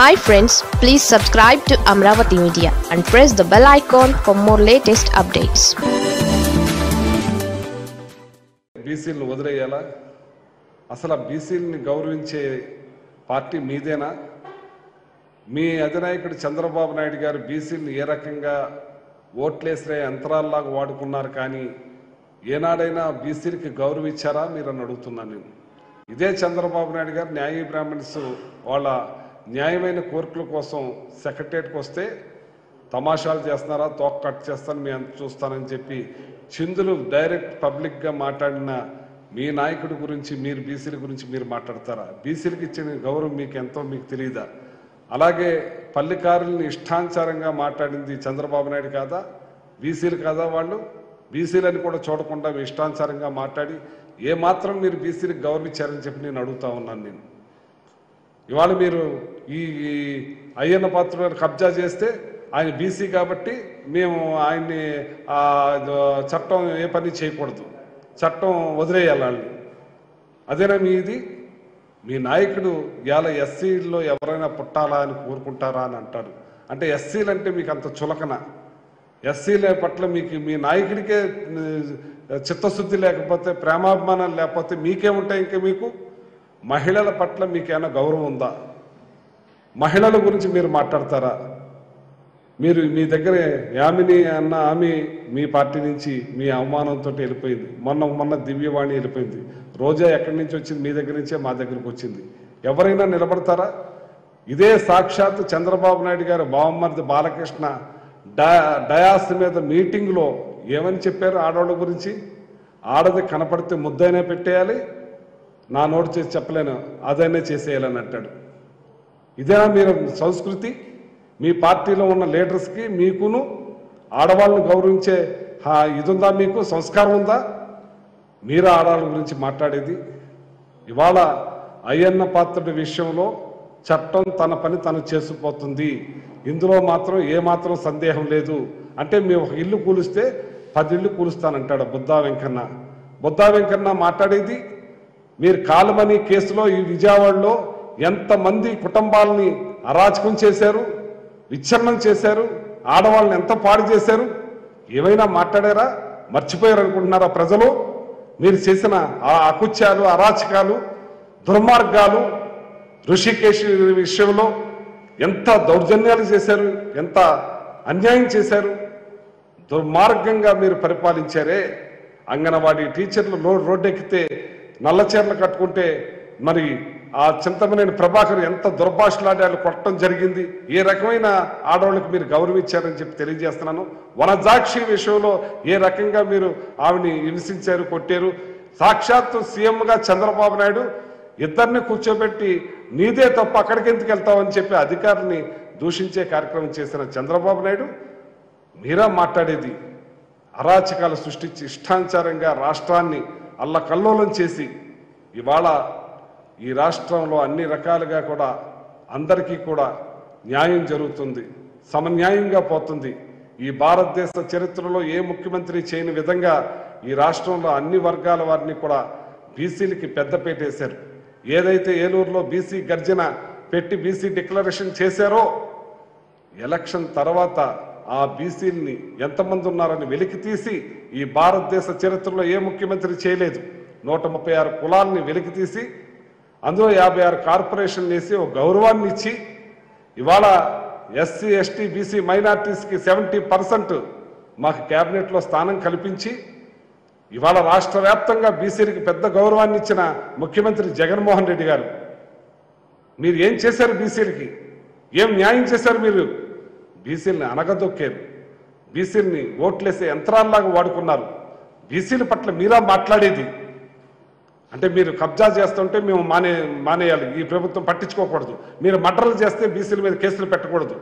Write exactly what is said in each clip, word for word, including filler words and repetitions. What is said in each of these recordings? Hi friends, please subscribe to Amaravathi Media and press the bell icon for more latest updates. బీసీలను వదిలేయాలా? అసలు బీసీల్ని గౌరవించే party మీదేనా? మీ అధినాయకుడు చంద్రబాబు నాయుడు గారు బీసీల్ని ఏ రకంగా ఓట్లేసే యంత్రాల్లాగా వాడుకున్నారు కానీ ఏనాడైనా బీసీలకు గౌరవం ఇచ్చారా మీరు అని అడుగుతున్నాను నేను. ఇదే చంద్రబాబు నాయుడు గారు న్యాయ బ్రాహ్మణ్స్ వాళ్ళ న్యాయమైన కోర్కుల కోసం సెక్రటరీకి వస్తే తమాషాలు చేస్తారా, తోక కట్ చేస్తాను మీ అంత చూస్తానని చెప్పి చిందులు డైరెక్ట్ పబ్లిక్గా మాట్లాడిన మీ నాయకుడి గురించి, మీరు బీసీల గురించి మీరు మాట్లాడతారా? బీసీలకు ఇచ్చిన గౌరవం మీకు ఎంతో మీకు తెలియదా? అలాగే పల్లెకారుల్ని ఇష్టానుసారంగా మాట్లాడింది చంద్రబాబు నాయుడు కాదా, బీసీలు కాదా? వాళ్ళు బీసీలని కూడా చూడకుండా ఇష్టానుసారంగా మాట్లాడి ఏమాత్రం మీరు బీసీలకు గౌరవం ఇచ్చారని చెప్పి నేను అడుగుతా ఉన్నాను. నేను ఇవాళ మీరు ఈ అయ్యన్న పాత్రుడు కబ్జా చేస్తే ఆయన బీసీ కాబట్టి మేము ఆయన్ని చట్టం ఏ పని చేయకూడదు, చట్టం వదిలేయాలని అదేనా మీ ఇది? మీ నాయకుడు ఇవాళ ఎస్సీల్లో ఎవరైనా పుట్టాలా అని కోరుకుంటారా అని అంటాడు. అంటే ఎస్సీలు అంటే మీకు అంత చులకన, ఎస్సీల పట్ల మీకు మీ నాయకుడికే చిత్తశుద్ధి లేకపోతే, ప్రేమాభిమానాలు లేకపోతే మీకేముంటాయి? ఇంకా మీకు మహిళల పట్ల మీకేమైనా గౌరవం ఉందా? మహిళల గురించి మీరు మాట్లాడతారా? మీరు మీ దగ్గర యామిని అన్న ఆమె మీ పార్టీ నుంచి మీ అవమానంతో వెళ్ళిపోయింది. మొన్న మొన్న దివ్యవాణి వెళ్ళిపోయింది. రోజా ఎక్కడి నుంచి వచ్చింది? మీ దగ్గర నుంచే మా దగ్గరికి వచ్చింది. ఎవరైనా నిలబడతారా? ఇదే సాక్షాత్ చంద్రబాబు నాయుడు గారు బావమరిది బాలకృష్ణ డయాస్ మీద మీటింగ్లో ఏమని చెప్పారు? ఆడవాళ్ళ గురించి ఆడది కనపడితే ముద్దైనా పెట్టేయాలి, నా నోటు చేసి చెప్పలేను, అదైనా చేసేయాలని అంటాడు. ఇదేనా మీరు సంస్కృతి? మీ పార్టీలో ఉన్న లీడర్స్కి మీకును ఆడవాళ్ళని గౌరవించే ఇది ఉందా? మీకు సంస్కారం ఉందా? మీరు ఆడవాళ్ళ గురించి మాట్లాడేది. ఇవాళ అయ్యన్న పాత్రుడి విషయంలో చట్టం తన పని తను చేసుకుపోతుంది, ఇందులో మాత్రం ఏమాత్రం సందేహం లేదు. అంటే మేము ఒక ఇల్లు కూలిస్తే పది ఇళ్ళు కూలుస్తానంటాడు బుద్ధా వెంకన్న. బుద్ధా వెంకన్న మాట్లాడేది మీరు కాలుమని కేసులో ఈ విజయవాడలో ఎంతమంది కుటుంబాలని అరాచకం చేశారు, విచ్ఛిన్నం చేశారు, ఆడవాళ్ళని ఎంత పాడు చేశారు, ఏమైనా మాట్లాడారా? మర్చిపోయారు అనుకుంటున్నారా ప్రజలు? మీరు చేసిన ఆ అకుత్యాలు, అరాచకాలు, దుర్మార్గాలు, ఋషికేశ్ విషయంలో ఎంత దౌర్జన్యాలు చేశారు, ఎంత అన్యాయం చేశారు, దుర్మార్గంగా మీరు పరిపాలించారే. అంగన్వాడీ టీచర్లు రోడ్డెక్కితే నల్ల చీరలు కట్టుకుంటే మరి ఆ చింతమనేని ప్రభాకర్ ఎంత దుర్భాషలాడాలు, కొట్టడం జరిగింది. ఏ రకమైన ఆడవాళ్ళకి మీరు గౌరవం ఇచ్చారని చెప్పి తెలియజేస్తున్నాను. వనజాక్షి విషయంలో ఏ రకంగా మీరు ఆవిడని హింసించారు, కొట్టారు. సాక్షాత్తు సీఎంగా చంద్రబాబు నాయుడు ఇద్దరిని కూర్చోబెట్టి నీదే తప్ప అక్కడికి ఎందుకు వెళ్తావని చెప్పి అధికారుల్ని దూషించే కార్యక్రమం చేసిన చంద్రబాబు నాయుడు మీరా మాట్లాడేది? అరాచకాలు సృష్టించి ఇష్టానుసారంగా రాష్ట్రాన్ని అల్లకల్లోలం చేసి ఇవాళ ఈ రాష్ట్రంలో అన్ని రకాలుగా కూడా అందరికీ కూడా న్యాయం జరుగుతుంది, సమన్యాయంగా పోతుంది. ఈ భారతదేశ చరిత్రలో ఏ ముఖ్యమంత్రి చేయని విధంగా ఈ రాష్ట్రంలో అన్ని వర్గాల వారిని కూడా బీసీలకి పెద్దపేట వేశారు. ఏదైతే ఏలూరులో బీసీ గర్జన పెట్టి బీసీ డిక్లరేషన్ చేశారో, ఎలక్షన్ తర్వాత ఆ బీసీలని ఎంతమంది ఉన్నారని వెలికి తీసి ఈ భారతదేశ చరిత్రలో ఏ ముఖ్యమంత్రి చేయలేదు. నూట ముప్పై ఆరు కులాలని వెలికి తీసి అందులో యాభై ఆరు కార్పొరేషన్లు వేసి ఒక గౌరవాన్ని ఇచ్చి ఇవాళ ఎస్సీ ఎస్టీ బీసీ మైనార్టీస్కి సెవెంటీ పర్సెంట్ మాకు క్యాబినెట్లో స్థానం కల్పించి ఇవాళ రాష్ట్ర వ్యాప్తంగా బీసీలకి పెద్ద గౌరవాన్ని ఇచ్చిన ముఖ్యమంత్రి జగన్మోహన్ రెడ్డి గారు, మీరు ఏం చేశారు? బీసీలకి ఏం న్యాయం చేశారు? మీరు బీసీలని అనగదొక్కారు, బీసీలని ఓట్లేసే యంత్రాల్లాగా వాడుకున్నారు. బీసీల పట్ల మీరా మాట్లాడేది? అంటే మీరు కబ్జా చేస్తుంటే మేము మానే మానేయాలి ఈ ప్రభుత్వం పట్టించుకోకూడదు, మీరు మర్డర్లు చేస్తే బీసీల మీద కేసులు పెట్టకూడదు,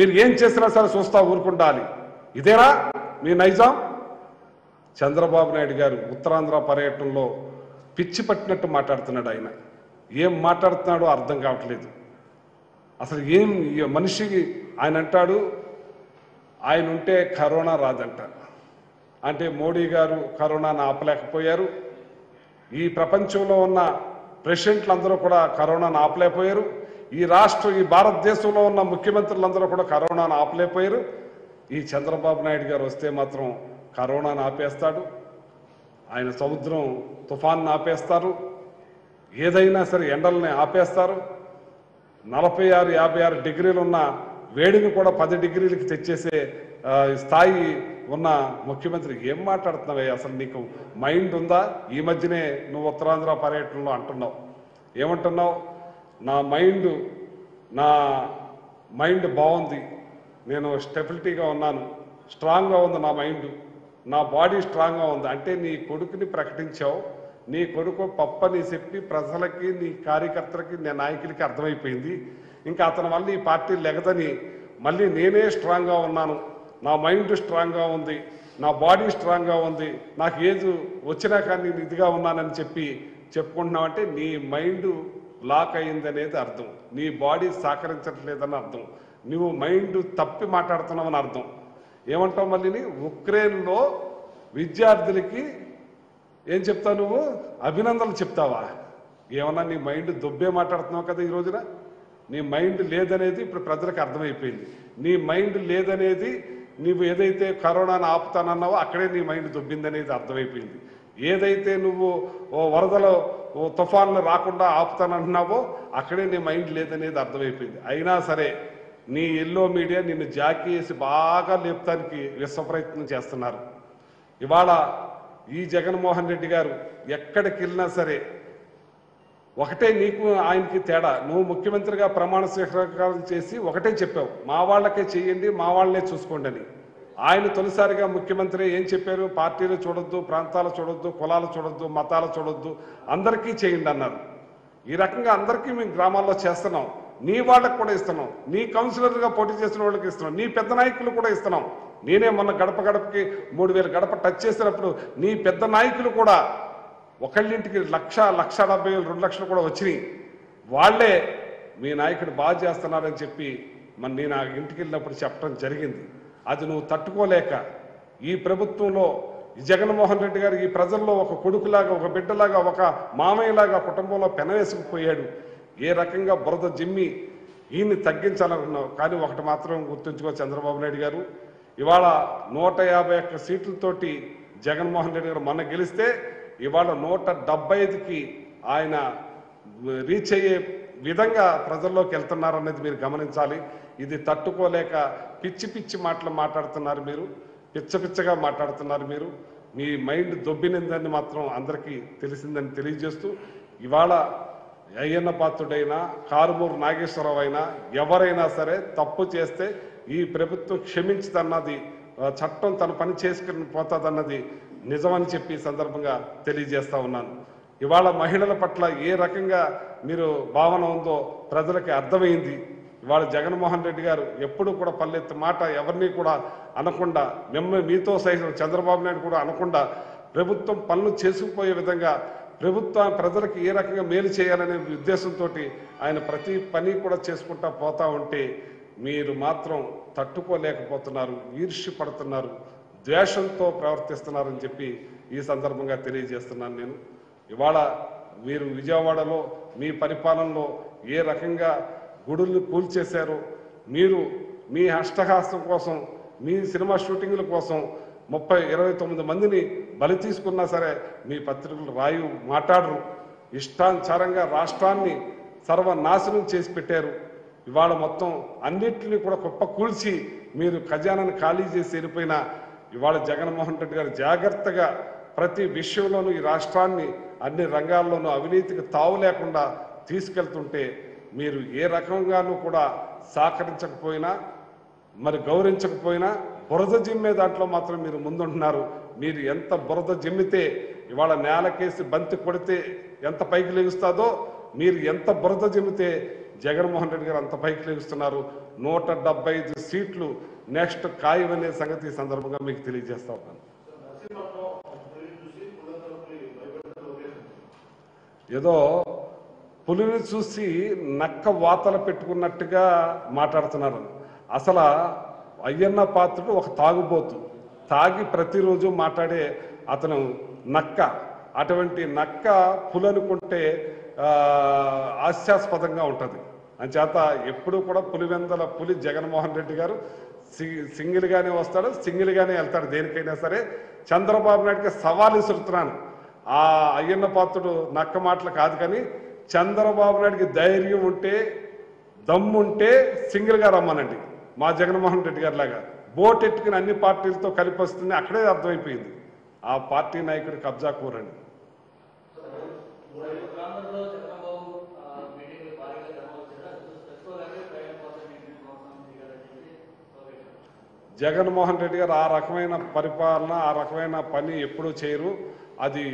మీరు ఏం చేసినా సరే చూస్తా ఊరుకుండాలి, ఇదేనా మీ నైజాం? చంద్రబాబు నాయుడు గారు ఉత్తరాంధ్ర పర్యటనలో పిచ్చి పట్టినట్టు మాట్లాడుతున్నాడు. ఆయన ఏం మాట్లాడుతున్నాడో అర్థం కావట్లేదు అసలు. ఏం మనిషికి ఆయన అంటాడు, ఆయన ఉంటే కరోనా రాదంట. అంటే మోడీ గారు కరోనాను ఆపలేకపోయారు, ఈ ప్రపంచంలో ఉన్న ప్రెసిడెంట్లు అందరూ కూడా కరోనాను ఆపలేకపోయారు, ఈ రాష్ట్ర ఈ భారతదేశంలో ఉన్న ముఖ్యమంత్రులందరూ కూడా కరోనాను ఆపలేకపోయారు. ఈ చంద్రబాబు నాయుడు గారు వస్తే మాత్రం కరోనాను ఆపేస్తాడు, ఆయన సముద్రం తుఫాన్ను ఆపేస్తారు, ఏదైనా సరే ఎండల్ని ఆపేస్తారు. నలభై ఆరు యాభై ఆరు డిగ్రీలు ఉన్న వేడిని కూడా పది డిగ్రీలకి తెచ్చేసే స్థాయి ఉన్న ముఖ్యమంత్రి ఏం మాట్లాడుతున్నావే, అసలు నీకు మైండ్ ఉందా? ఈ మధ్యనే నువ్వు ఉత్తరాంధ్ర పర్యటనలో అంటున్నావు, ఏమంటున్నావు? నా మైండ్ నా మైండ్ బాగుంది, నేను స్టెబిలిటీగా ఉన్నాను, స్ట్రాంగ్గా ఉంది నా మైండ్, నా బాడీ స్ట్రాంగ్గా ఉంది అంటే నీ కొడుకుని ప్రకటించావు. నీ కొడుకు పప్పని చెప్పి ప్రజలకి నీ కార్యకర్తలకి నీ నాయకులకి అర్థమైపోయింది. ఇంకా అతని వల్ల ఈ పార్టీ లెగదని మళ్ళీ నేనే స్ట్రాంగ్గా ఉన్నాను, నా మైండ్ స్ట్రాంగ్గా ఉంది, నా బాడీ స్ట్రాంగ్గా ఉంది, నాకు ఏజ్ వచ్చినా కానీ నేను ఇదిగా ఉన్నానని చెప్పి చెప్పుకుంటున్నామంటే నీ మైండ్ లాక్ అయిందనేది అర్థం, నీ బాడీ సహకరించట్లేదని అర్థం, నువ్వు మైండ్ తప్పి మాట్లాడుతున్నావని అర్థం. ఏమంటావు మళ్ళీని? ఉక్రెయిన్లో విద్యార్థులకి ఏం చెప్తావు నువ్వు? అభినందనలు చెప్తావా? ఏమన్నా నీ మైండ్ దొబ్బే మాట్లాడుతున్నావు కదా ఈ రోజున. నీ మైండ్ లేదనేది ఇప్పుడు ప్రజలకు అర్థమైపోయింది. నీ మైండ్ లేదనేది నువ్వు ఏదైతే కరోనాను ఆపుతానన్నావో అక్కడే నీ మైండ్ దొబ్బిందనేది అర్థమైపోయింది. ఏదైతే నువ్వు వరదలో తుఫాన్లు రాకుండా ఆపుతానంటున్నావో అక్కడే నీ మైండ్ లేదనేది అర్థమైపోయింది. అయినా సరే నీ ఎల్లో మీడియా నిన్ను జాకీ వేసి బాగా లేపడానికి విశ్వ ప్రయత్నం చేస్తున్నారు. ఇవాళ ఈ జగన్మోహన్ రెడ్డి గారు ఎక్కడికి వెళ్ళినా సరే ఒకటే నీకు ఆయనకి తేడా. నువ్వు ముఖ్యమంత్రిగా ప్రమాణ స్వీకారం చేసి ఒకటే చెప్పావు, మా వాళ్ళకే చేయండి, మా వాళ్ళనే చూసుకోండి అని. ఆయన తొలిసారిగా ముఖ్యమంత్రి ఏం చెప్పారు? పార్టీలు చూడొద్దు, ప్రాంతాలు చూడొద్దు, కులాలు చూడొద్దు, మతాలు చూడొద్దు, అందరికీ చేయండి అన్నారు. ఈ రకంగా అందరికీ మేము గ్రామాల్లో చేస్తున్నాం, నీ వాళ్ళకు కూడా ఇస్తున్నాం, నీ కౌన్సిలర్గా పోటీ చేసిన వాళ్ళకి ఇస్తున్నాం, నీ పెద్ద నాయకులు కూడా ఇస్తున్నాం. నేనే మొన్న గడప గడపకి మూడు వేల గడప టచ్ చేసినప్పుడు నీ పెద్ద నాయకులు కూడా ఒకళ్ళింటికి లక్ష లక్ష డెబ్బై వేలు రెండు లక్షలు కూడా వచ్చినాయి. వాళ్లే మీ నాయకుడు బాగా చేస్తున్నారని చెప్పి మన నేను ఆ ఇంటికి వెళ్ళినప్పుడు చెప్పడం జరిగింది. అది నువ్వు తట్టుకోలేక ఈ ప్రభుత్వంలో జగన్మోహన్ రెడ్డి గారు ఈ ప్రజల్లో ఒక కొడుకులాగా, ఒక బిడ్డలాగా, ఒక మామయ్యలాగా కుటుంబంలో పెనవేసుకుపోయాడు. ఏ రకంగా బురద జిమ్మి ఈయన్ని తగ్గించాలనుకున్నావు. కానీ ఒకటి మాత్రం గుర్తుంచుకో చంద్రబాబు నాయుడు గారు, ఇవాళ నూట యాభై ఒక్క సీట్లతోటి జగన్మోహన్ రెడ్డి గారు మొన్న గెలిస్తే ఇవాళ నూట డెబ్బై ఐదుకి ఆయన రీచ్ అయ్యే విధంగా ప్రజల్లోకి వెళ్తున్నారు అనేది మీరు గమనించాలి. ఇది తట్టుకోలేక పిచ్చి పిచ్చి మాటలు మాట్లాడుతున్నారు మీరు, పిచ్చ పిచ్చగా మాట్లాడుతున్నారు మీరు. మీ మైండ్ దొబ్బినిందని మాత్రం అందరికీ తెలిసిందని తెలియజేస్తూ ఇవాళ అయ్యన్న పాత్రుడైనా, కారుమూరు నాగేశ్వరరావు అయినా, ఎవరైనా సరే తప్పు చేస్తే ఈ ప్రభుత్వం క్షమించదన్నది, చట్టం తన పని చేసుకుని పోతుందన్నది నిజమని చెప్పి సందర్భంగా తెలియజేస్తూ ఉన్నాను. ఇవాళ మహిళల పట్ల ఏ రకంగా మీరు భావన ఉందో ప్రజలకి అర్థమైంది. ఇవాళ జగన్మోహన్ రెడ్డి గారు ఎప్పుడు కూడా పల్లెత్తి మాట ఎవరిని కూడా అనకుండా, మిమ్మల్ని మీతో సహితం చంద్రబాబు నాయుడు కూడా అనకుండా ప్రభుత్వం పనులు చేసుకుపోయే విధంగా, ప్రభుత్వం ప్రజలకు ఏ రకంగా మేలు చేయాలనే ఉద్దేశంతో ఆయన ప్రతి పని కూడా చేసుకుంటా పోతా ఉంటే మీరు మాత్రం తట్టుకోలేకపోతున్నారు, ఈర్ష్య పడుతున్నారు, ద్వేషంతో ప్రవర్తిస్తున్నారని చెప్పి ఈ సందర్భంగా తెలియజేస్తున్నాను నేను. ఇవాళ మీరు విజయవాడలో మీ పరిపాలనలో ఏ రకంగా గుడుల్ని కూల్చేశారో, మీరు మీ అష్టహాస్యం కోసం, మీ సినిమా షూటింగ్ల కోసం ముప్పై ఇరవై తొమ్మిది మందిని బలి తీసుకున్నా సరే మీ పత్రికలు రాయు మాట్లాడరు, ఇష్టానుసారంగా రాష్ట్రాన్ని సర్వనాశనం చేసి పెట్టారు. ఇవాళ మొత్తం అన్నింటినీ కూడా కుప్ప కూల్చి మీరు ఖజానాను ఖాళీ చేసి వెళ్ళిపోయినా ఇవాళ జగన్మోహన్ రెడ్డి గారు జాగ్రత్తగా ప్రతి విషయంలోనూ ఈ రాష్ట్రాన్ని అన్ని రంగాల్లోనూ అవినీతికి తావు లేకుండా తీసుకెళ్తుంటే మీరు ఏ రకంగానూ కూడా సహకరించకపోయినా, మరి గౌరవించకపోయినా బురద జిమ్మే దాంట్లో మాత్రం మీరు ముందుంటున్నారు. మీరు ఎంత బురద జిమ్మితే, ఇవాళ నేలకేసి బంతి కొడితే ఎంత పైకి లెగుస్తుందో, మీరు ఎంత బురద జిమ్మితే జగన్మోహన్ రెడ్డి గారు అంత పైకి లెగుస్తున్నారు. నూట డెబ్బై ఐదు సీట్లు నెక్స్ట్ ఖాయమనే సంగతి ఈ సందర్భంగా మీకు తెలియజేస్తా ఉన్నాను. ఏదో పులిని చూసి నక్క వాతలు పెట్టుకున్నట్టుగా మాట్లాడుతున్నారు. అసలు అయ్యన్న పాత్రుడు ఒక తాగుబోతు, తాగి ప్రతిరోజు మాట్లాడే అతను నక్క. అటువంటి నక్క పులి అనుకుంటే హాస్యాస్పదంగా ఉంటుంది. అంచేత ఎప్పుడూ కూడా పులివెందల పులి జగన్మోహన్ రెడ్డి గారు సింగిల్ గానే వస్తాడు, సింగిల్ గానే వెళ్తాడు దేనికైనా సరే. చంద్రబాబు నాయుడికి సవాల్ విసురుతున్నాను. ఆ అయ్యన్న పాత్రుడు నక్క మాటలు కాదు, కానీ చంద్రబాబు నాయుడికి ధైర్యం ఉంటే దమ్ముంటే సింగిల్గా రమ్మనండి, మా జగన్మోహన్ రెడ్డి గారి లాగా. బోట్ ఎట్టుకుని అన్ని పార్టీలతో కలిపి వస్తుంది, అక్కడే అర్థమైపోయింది ఆ పార్టీ నాయకుడి కబ్జా కూరండి. జగన్మోహన్ రెడ్డి గారు ఆ రకమైన పరిపాలన, ఆ రకమైన పని ఎప్పుడూ చేయరు. అది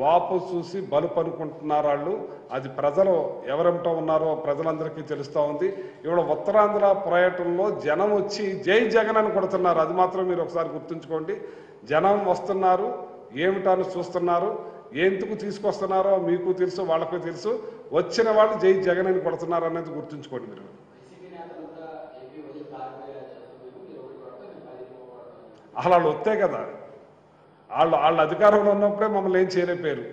వాపు చూసి బలుపు అనుకుంటున్నారు వాళ్ళు. అది ప్రజలు ఎవరెంటో ఉన్నారో ప్రజలందరికీ తెలుస్తూ ఉంది. ఇవాళ ఉత్తరాంధ్ర పర్యటనలో జనం వచ్చి జై జగన్ అని కొడుతున్నారు. అది మాత్రం మీరు ఒకసారి గుర్తుంచుకోండి. జనం వస్తున్నారు, ఏమిటని చూస్తున్నారు, ఎందుకు తీసుకొస్తున్నారో మీకు తెలుసు, వాళ్ళకు తెలుసు. వచ్చిన వాళ్ళు జై జగన్ అని కొడుతున్నారు అనేది గుర్తుంచుకోండి మీరు. అలా వస్తే కదా, వాళ్ళు వాళ్ళ అధికారంలో ఉన్నప్పుడే మమ్మల్ని ఏం చేయలేపారు.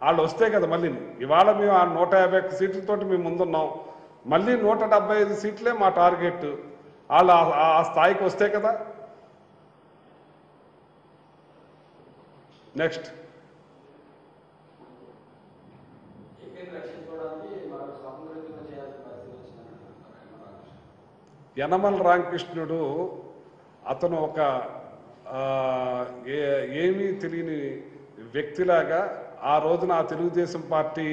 వాళ్ళు వస్తే కదా మళ్ళీ ఇవాళ మేము ఆ నూట యాభై ఒక్క సీట్లతోటి మేము ముందున్నాం. మళ్ళీ నూట డెబ్బై ఐదు సీట్లే మా టార్గెట్. వాళ్ళు ఆ స్థాయికి వస్తే కదా. నెక్స్ట్ యనమల రామకృష్ణుడు, అతను ఒక ఏమీ తెలియని వ్యక్తిలాగా ఆ రోజున ఆ తెలుగుదేశం పార్టీ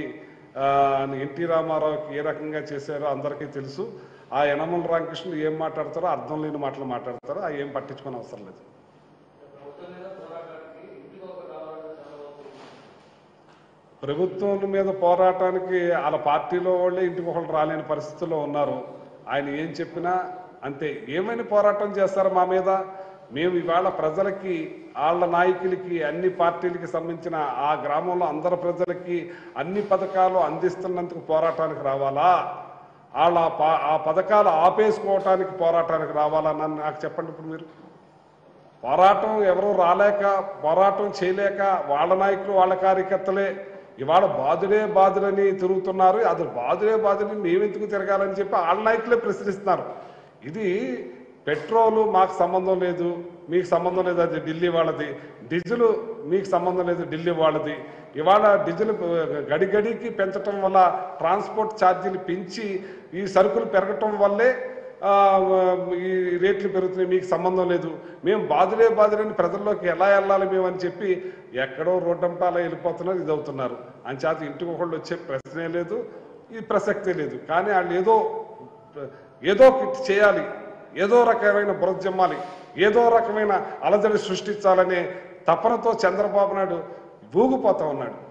ఎన్టీ రామారావుకి ఏ రకంగా చేశారో అందరికీ తెలుసు. ఆ యనమల రామకృష్ణుడు ఏం మాట్లాడతారో అర్థం లేని మాటలు మాట్లాడతారో అవి ఏం పట్టించుకునే అవసరం లేదు. ప్రభుత్వం మీద పోరాటానికి వాళ్ళ పార్టీలో వాళ్ళే ఇంటికి ఒకళ్ళు రాలేని పరిస్థితుల్లో ఉన్నారు. ఆయన ఏం చెప్పినా అంతే. ఏమైనా పోరాటం చేస్తారు మా మీద. మేము ఇవాళ ప్రజలకి, వాళ్ళ నాయకులకి, అన్ని పార్టీలకి సంబంధించిన ఆ గ్రామంలో అందరి ప్రజలకి అన్ని పథకాలు అందిస్తున్నందుకు పోరాటానికి రావాలా, వాళ్ళ ఆ పథకాలు ఆపేసుకోవటానికి పోరాటానికి రావాలా అని నాకు చెప్పండి. ఇప్పుడు మీరు పోరాటం ఎవరూ రాలేక, పోరాటం చేయలేక వాళ్ళ నాయకులు వాళ్ళ కార్యకర్తలే ఇవాళ బాధుడే బాధుడని తిరుగుతున్నారు. అది బాధుడే బాధుని మేమెందుకు తిరగాలని చెప్పి వాళ్ళ నాయకులే ప్రశ్నిస్తున్నారు. ఇది పెట్రోలు మాకు సంబంధం లేదు, మీకు సంబంధం లేదు, అది ఢిల్లీ వాళ్ళది. డీజిల్ మీకు సంబంధం లేదు, ఢిల్లీ వాళ్ళది. ఇవాళ డీజిల్ గడిగడికి పెంచడం వల్ల, ట్రాన్స్పోర్ట్ ఛార్జీలు పెంచి ఈ సరుకులు పెరగటం వల్లే ఈ రేట్లు పెరుగుతున్నాయి. మీకు సంబంధం లేదు. మేము బాధులే బాధులని ప్రజల్లోకి ఎలా వెళ్ళాలి మేము అని చెప్పి ఎక్కడో రోడ్డంతా అలా వెళ్ళిపోతున్నారు, ఇది అవుతున్నారు. అంచేత ఇంటికి ఒకళ్ళు వచ్చే ప్రశ్నే లేదు, ఈ ప్రసక్తే లేదు. కానీ వాళ్ళు ఏదో ఏదో చేయాలి, ఏదో రకమైన బురజమ్మాలి, ఏదో రకమైన అలజడి సృష్టించాలనే తపనతో చంద్రబాబు నాయుడు ఊగిపోతా ఉన్నాడు.